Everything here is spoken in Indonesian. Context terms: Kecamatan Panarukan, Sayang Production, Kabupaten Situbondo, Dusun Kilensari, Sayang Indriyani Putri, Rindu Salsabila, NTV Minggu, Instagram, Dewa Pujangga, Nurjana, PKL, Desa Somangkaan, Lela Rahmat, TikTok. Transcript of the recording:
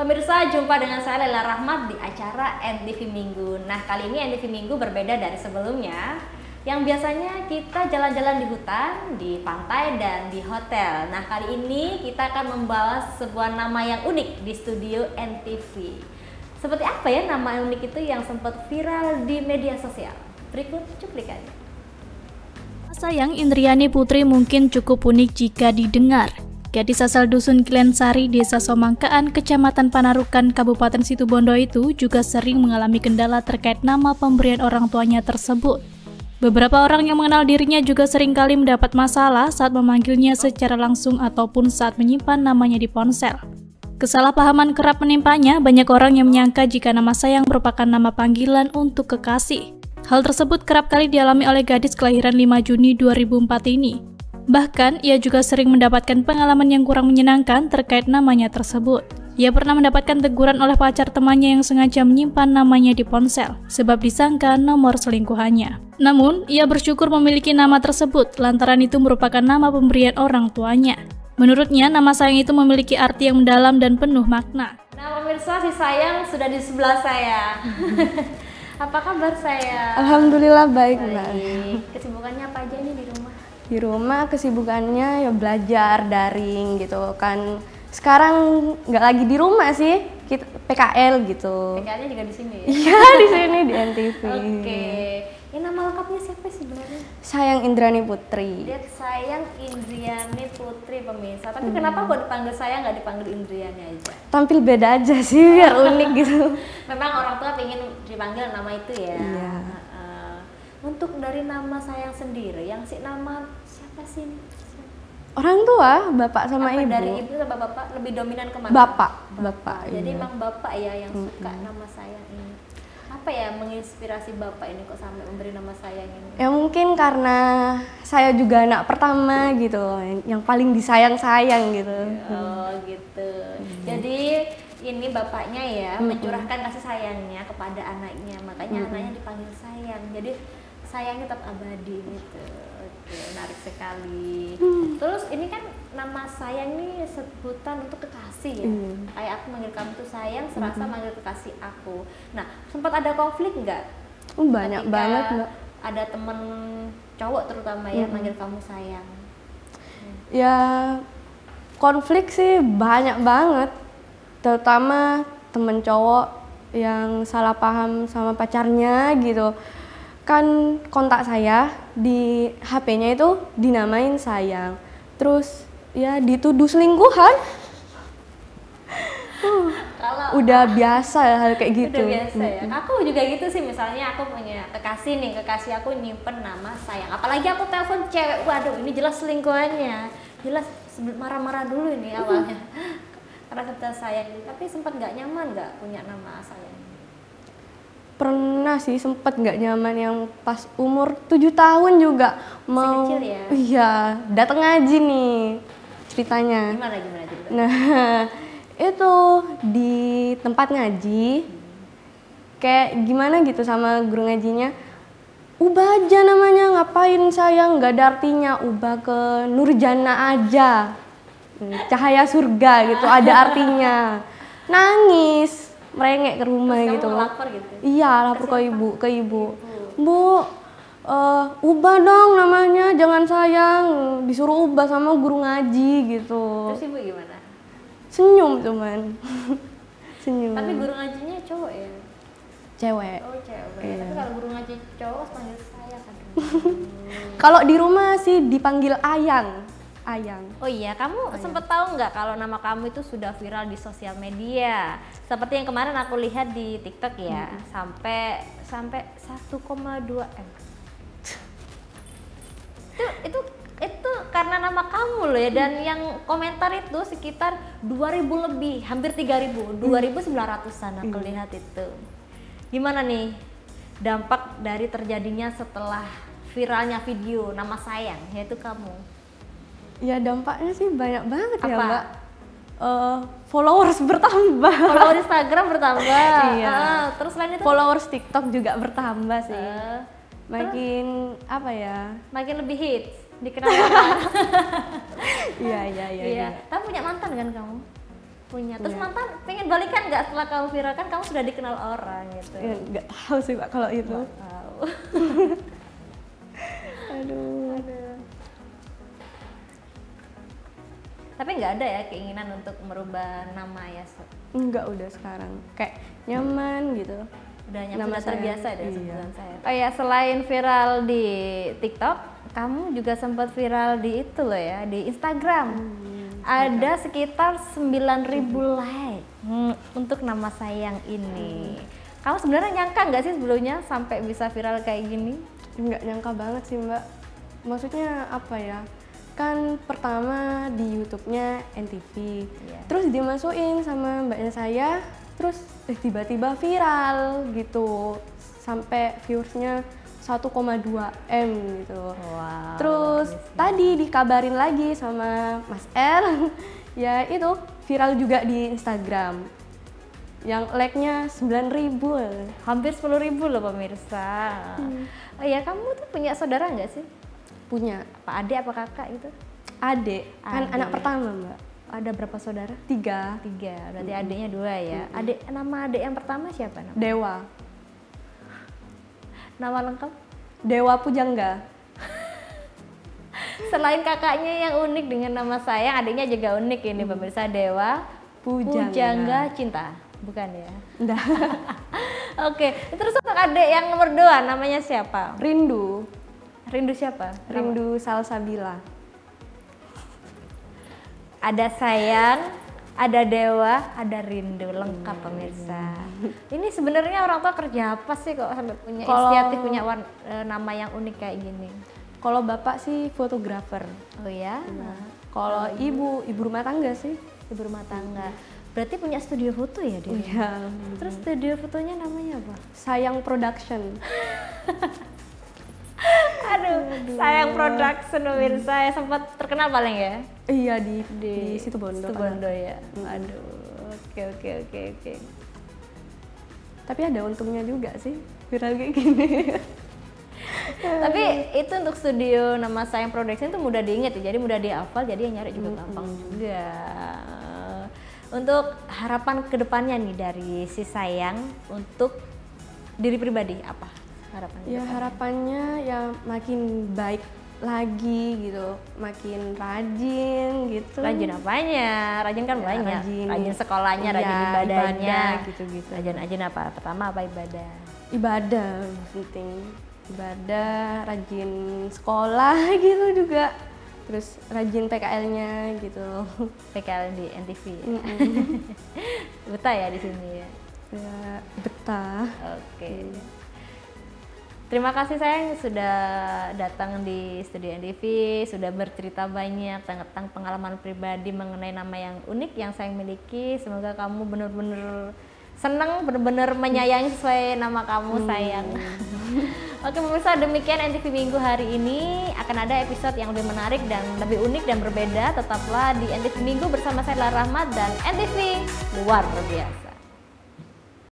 Pemirsa, jumpa dengan saya Lela Rahmat di acara NTV Minggu. Nah, kali ini NTV Minggu berbeda dari sebelumnya, yang biasanya kita jalan-jalan di hutan, di pantai, dan di hotel. Nah, kali ini kita akan membahas sebuah nama yang unik di studio NTV. Seperti apa ya nama unik itu yang sempat viral di media sosial? Berikut cuplikannya. Sayang Indriyani Putri mungkin cukup unik jika didengar. Gadis asal Dusun Kilensari, Desa Somangkaan, Kecamatan Panarukan, Kabupaten Situbondo itu juga sering mengalami kendala terkait nama pemberian orang tuanya tersebut. Beberapa orang yang mengenal dirinya juga seringkali mendapat masalah saat memanggilnya secara langsung ataupun saat menyimpan namanya di ponsel. Kesalahpahaman kerap menimpanya, banyak orang yang menyangka jika nama Sayang merupakan nama panggilan untuk kekasih. Hal tersebut kerap kali dialami oleh gadis kelahiran 5 Juni 2004 ini. Bahkan, ia juga sering mendapatkan pengalaman yang kurang menyenangkan terkait namanya tersebut. Ia pernah mendapatkan teguran oleh pacar temannya yang sengaja menyimpan namanya di ponsel, sebab disangka nomor selingkuhannya. Namun, ia bersyukur memiliki nama tersebut, lantaran itu merupakan nama pemberian orang tuanya. Menurutnya, nama Sayang itu memiliki arti yang mendalam dan penuh makna. Nah, pemirsa, si Sayang sudah di sebelah saya. Apa kabar, Sayang? Alhamdulillah baik, Mbak. Kesibukannya apa aja nih di rumah? Di rumah kesibukannya ya belajar daring gitu kan. Sekarang nggak lagi di rumah sih, kita PKL gitu. PKL-nya juga di sini ya? Iya, di sini di NTV. Oke. Ini nama lengkapnya siapa sih sebenarnya? Sayang Indriyani Putri. Sayang Indriyani Putri, pemirsa. Tapi kenapa kok dipanggil Sayang nggak dipanggil Indriyani aja? Tampil beda aja sih, biar unik gitu. Memang orang tua pengen dipanggil nama itu ya. Iya. Untuk dari nama Sayang sendiri, yang si nama siapa sih? Orang tua, bapak sama ibu. Dari ibu sama bapak lebih dominan kemana? Bapak. Jadi emang bapak ya yang suka nama Sayang ini. Apa ya menginspirasi bapak ini kok sampai memberi nama Sayang ini? Ya mungkin karena saya juga anak pertama gitu, yang paling disayang-sayang gitu. Oh gitu. Jadi ini bapaknya ya mencurahkan kasih sayangnya kepada anaknya, makanya anaknya dipanggil Sayang. Jadi Sayang tetap abadi gitu. Oke, menarik sekali. Terus ini kan nama Sayang nih sebutan untuk kekasih ya. Kayak aku manggil kamu tuh Sayang, serasa manggil kekasih aku. Nah, sempat ada konflik nggak? Banyak ketika banget, Mbak. Ada temen cowok terutama ya manggil kamu Sayang. Ya konflik sih banyak banget. Terutama temen cowok yang salah paham sama pacarnya gitu. Kan kontak saya di HP-nya itu dinamain Sayang, terus ya dituduh selingkuhan. Udah biasa hal kayak gitu. Udah biasa ya. Aku juga gitu sih, misalnya aku punya kekasih nih, kekasih aku nyimpen nama Sayang. Apalagi aku telepon cewek, waduh ini jelas selingkuhannya, jelas marah-marah dulu ini awalnya. Karena kata Sayang, tapi sempat nggak nyaman nggak punya nama Sayang? Pernah sih sempet nggak nyaman, yang pas umur 7 tahun juga mau ya? Iya, datang ngaji nih ceritanya. Gimana cerita? Nah itu di tempat ngaji kayak gimana gitu sama guru ngajinya, ubah aja namanya, ngapain Sayang nggak ada artinya, ubah ke Nurjana aja, cahaya surga gitu ada artinya. Nangis merengek ke rumah. Terus gitu. Lapor gitu. Iya, lapor ke ibu. Bu, ubah dong namanya, jangan Sayang, disuruh ubah sama guru ngaji gitu. Terus ibu gimana? Senyum cuman. Senyum. Tapi guru ngajinya cowok ya? Cewek. Oh, cewek. Yeah. Tapi kalau guru ngaji cowok panggil Sayang kan. Kalau di rumah sih dipanggil Ayang. Ayang. Oh iya, kamu sempat tahu nggak kalau nama kamu itu sudah viral di sosial media? Seperti yang kemarin aku lihat di TikTok ya, sampai 1,2 M. Itu karena nama kamu loh ya, dan yang komentar itu sekitar 2.000 lebih, hampir 3.000, 2.900-an aku lihat itu. Gimana nih dampak dari terjadinya setelah viralnya video nama Sayang, yaitu kamu? Ya dampaknya sih banyak banget. Apa? Ya Mbak, followers bertambah, followers Instagram bertambah. Iya. Terus lain itu followers TikTok juga bertambah sih. Makin terus, apa ya, makin lebih hits, dikenal. Iya. Tapi punya mantan kan kamu? punya. Terus mantan pengen balikan nggak setelah kamu viral, kan kamu sudah dikenal orang gitu? Ya, nggak tahu sih Pak kalau itu. Nggak tahu. Aduh. Tapi nggak ada ya keinginan untuk merubah nama ya? Nggak, udah sekarang kayak nyaman gitu. Udah nyaman, sudah terbiasa deh sebutan saya. Oh ya, selain viral di TikTok, kamu juga sempat viral di itu loh ya, di Instagram. Ada sekitar 9.000 like untuk nama Sayang ini. Kamu sebenarnya nyangka nggak sih sebelumnya sampai bisa viral kayak gini? Nggak nyangka banget sih Mbak. Maksudnya apa ya? Kan pertama di YouTube-nya NTV, terus dimasukin sama mbaknya saya, terus tiba-tiba viral gitu sampai viewersnya 1,2M gitu. Wow, terus tadi dikabarin lagi sama Mas R, ya itu viral juga di Instagram. Yang like-nya 9.000, hampir 10.000 loh pemirsa. Oh ya, kamu tuh punya saudara nggak sih? Punya. Apa adik apa kakak gitu? Adik, kan anak pertama Mbak. Ada berapa saudara? Tiga, berarti adiknya dua ya. Adik, nama adik yang pertama siapa? Nama? Dewa. Nama lengkap? Dewa Pujangga. Selain kakaknya yang unik dengan nama Sayang, adiknya juga unik ini pemirsa, Dewa Pujangga Cinta, bukan ya? Nggak. Oke, terus untuk adik yang nomor 2 namanya siapa? Rindu. Rindu siapa? Rindu Salsabila. Ada Sayang, ada Dewa, ada Rindu, lengkap pemirsa. Ini sebenarnya orang tua kerja apa sih kok sampai punya inisiatif, punya nama yang unik kayak gini? Kalau bapak sih fotografer. Oh ya? Kalau ibu rumah tangga sih. Ibu rumah tangga. Berarti punya studio foto ya dia? Iya. Terus studio fotonya namanya apa? Sayang Production. Aduh, Sayang Production pemirsa, ya sempat terkenal paling ya? Iya, di Situbondo. Situbondo ya. Aduh, oke. Tapi ada untungnya juga sih viral kayak gini. Tapi itu untuk studio nama Sayang Production itu mudah diingat ya, jadi mudah dihafal, jadi yang nyari juga gampang juga. Untuk harapan kedepannya nih dari si Sayang untuk diri pribadi apa? Harapannya ya, harapannya ya makin baik lagi gitu, makin rajin gitu. Rajin apanya? Rajin kan ya, banyak. Rajin sekolahnya, ya, rajin ibadahnya, gitu-gitu. Rajin apa? Pertama apa, ibadah? Ibadah penting. Ibadah, rajin sekolah gitu juga. Terus rajin PKL-nya gitu. PKL di NTV. Ya? Betah ya di sini ya? Ya, betah. Oke. Terima kasih Sayang sudah datang di Studio NTV, sudah bercerita banyak tentang pengalaman pribadi mengenai nama yang unik yang Sayang miliki. Semoga kamu benar-benar senang, benar-benar menyayangi sesuai nama kamu Sayang. Oke pemirsa, demikian NTV Minggu hari ini. Akan ada episode yang lebih menarik dan lebih unik dan berbeda. Tetaplah di NTV Minggu bersama saya Lela Rahmat dan NTV Luar Biasa.